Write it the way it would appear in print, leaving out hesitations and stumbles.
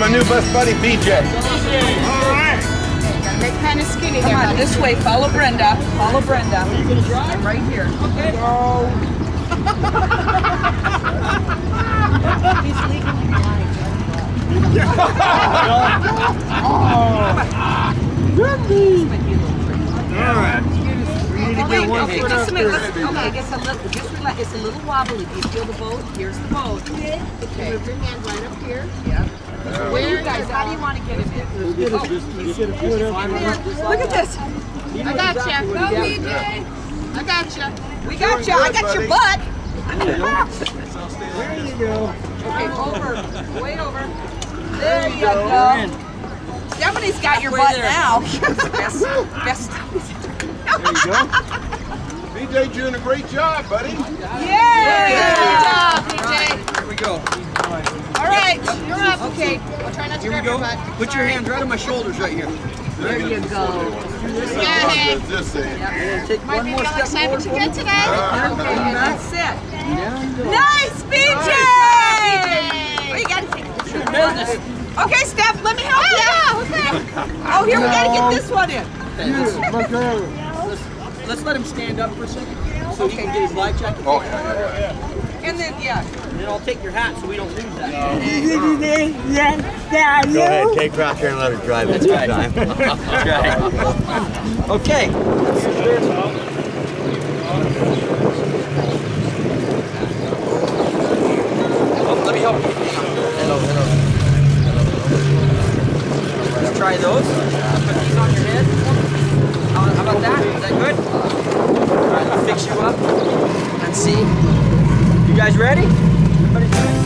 my new best buddy, BJ. All right. Gotta make kind of skinny there. Come on, this way. Follow Brenda. Follow Brenda. Are you gonna drive? I'm right here. Okay. Go. He's leaving you blind. All right. Okay, just a minute. Okay, just relax. It's a little wobbly. Do you feel the boat? Here's the boat. Okay. Move your hand right up here. Yeah. Where you guys? How do you want to get it in? Oh, look at this. I got you. Go, BJ. I got you. We got you. I got your butt. There you go. Okay, over. Way over. There you go. Stephanie's got your butt now. Best. There you go. BJ, doing a great job, buddy. Yeah! Good job, BJ. Here we go. All right, you're up. Okay, I'll try not to grab your butt. Put your hands right on my shoulders right here. There you go. Yep. Might be all excited to get today. Okay, that's it. Nice, BJ! Well, you got to take your business. Okay, Steph, let me help you out. Okay. Oh, here, we got to get this one in. Yeah, let's let him stand up for a second so he can get his life jacket. Oh, yeah. And then, and then I'll take your hat so we don't lose that. No. Go ahead, take Proctor and let her drive it. That's right. That's right. Okay. Oh, let me help you. Hello. Let's try those. Put these on your head. How about that? Is that good? All right, I'll fix you up. Let's see. You guys ready? Everybody ready?